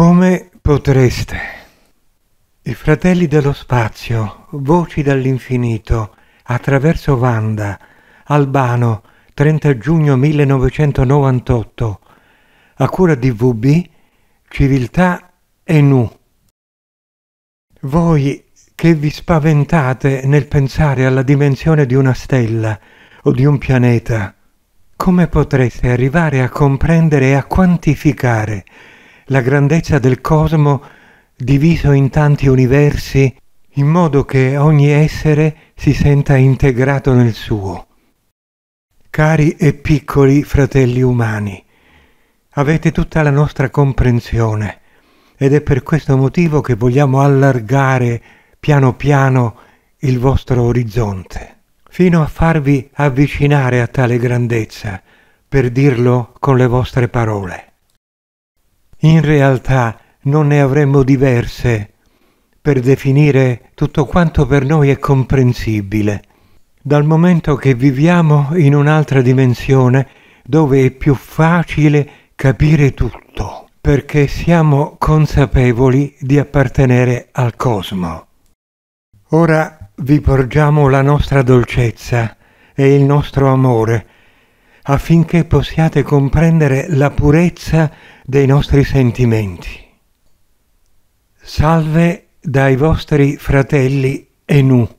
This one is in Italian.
Come potreste. I fratelli dello spazio, voci dall'infinito, attraverso Wanda, Albano, 30 giugno 1998, a cura di W.B., Civiltà E.N.U. Voi che vi spaventate nel pensare alla dimensione di una stella o di un pianeta, come potreste arrivare a comprendere e a quantificare la grandezza del cosmo diviso in tanti universi, in modo che ogni essere si senta integrato nel suo? Cari e piccoli fratelli umani, avete tutta la nostra comprensione ed è per questo motivo che vogliamo allargare piano piano il vostro orizzonte, fino a farvi avvicinare a tale grandezza, per dirlo con le vostre parole. In realtà non ne avremmo diverse per definire tutto quanto per noi è comprensibile, dal momento che viviamo in un'altra dimensione dove è più facile capire tutto, perché siamo consapevoli di appartenere al cosmo. Ora vi porgiamo la nostra dolcezza e il nostro amore, affinché possiate comprendere la purezza dei nostri sentimenti. Salve dai vostri fratelli E.N.U.